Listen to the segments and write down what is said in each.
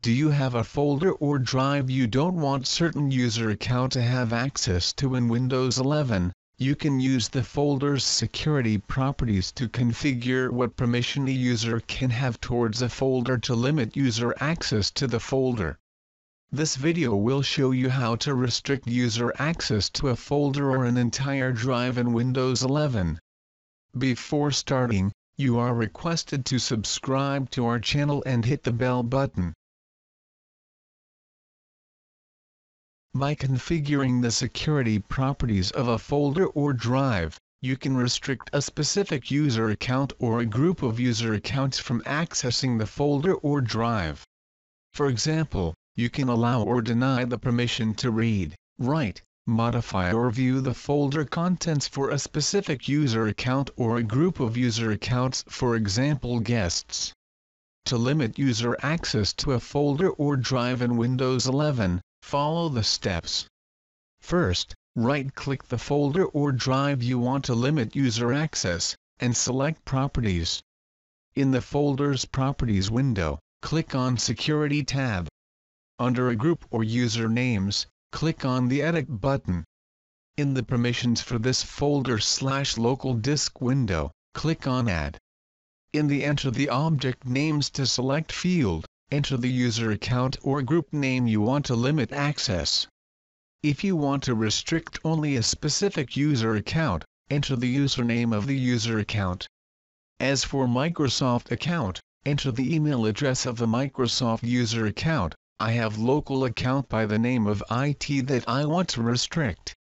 Do you have a folder or drive you don't want certain user account to have access to in Windows 11? You can use the folder's security properties to configure what permission a user can have towards a folder to limit user access to the folder. This video will show you how to restrict user access to a folder or an entire drive in Windows 11. Before starting, you are requested to subscribe to our channel and hit the bell button. By configuring the security properties of a folder or drive, you can restrict a specific user account or a group of user accounts from accessing the folder or drive. For example, you can allow or deny the permission to read, write, modify or view the folder contents for a specific user account or a group of user accounts, for example guests. To limit user access to a folder or drive in Windows 11, follow the steps. First, right-click the folder or drive you want to limit user access, and select Properties. In the folder's Properties window, click on Security tab. Under a group or user names, click on the Edit button. In the Permissions for this folder/local disk window, click on Add. In the Enter the Object Names to Select field, enter the user account or group name you want to limit access. If you want to restrict only a specific user account, enter the username of the user account. As for Microsoft account, enter the email address of the Microsoft user account. I have local account by the name of IT that I want to restrict.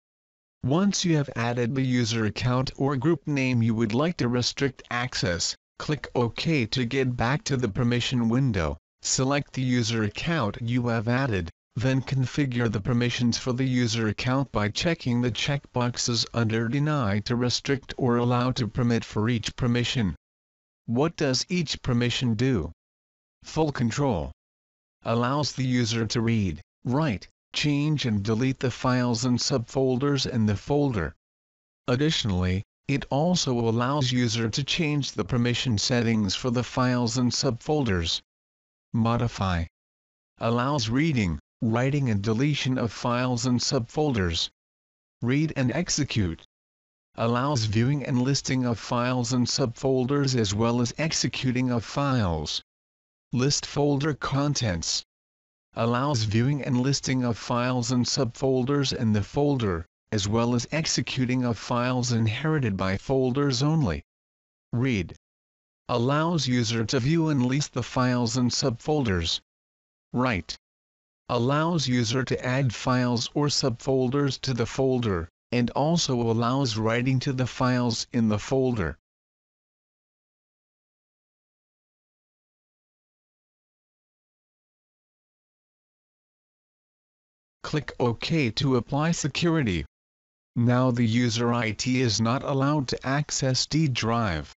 Once you have added the user account or group name you would like to restrict access, click OK to get back to the permission window. Select the user account you have added, then configure the permissions for the user account by checking the checkboxes under Deny to restrict or Allow to permit for each permission. What does each permission do? Full control. Allows the user to read, write, change and delete the files and subfolders in the folder. Additionally, it also allows user to change the permission settings for the files and subfolders. Modify. Allows reading, writing and deletion of files and subfolders. Read and execute. Allows viewing and listing of files and subfolders as well as executing of files. List folder contents. Allows viewing and listing of files and subfolders in the folder, as well as executing of files inherited by folders only. Read. Allows user to view and list the files and subfolders. Write. Allows user to add files or subfolders to the folder, and also allows writing to the files in the folder. Click OK to apply security. Now the user IT is not allowed to access D drive.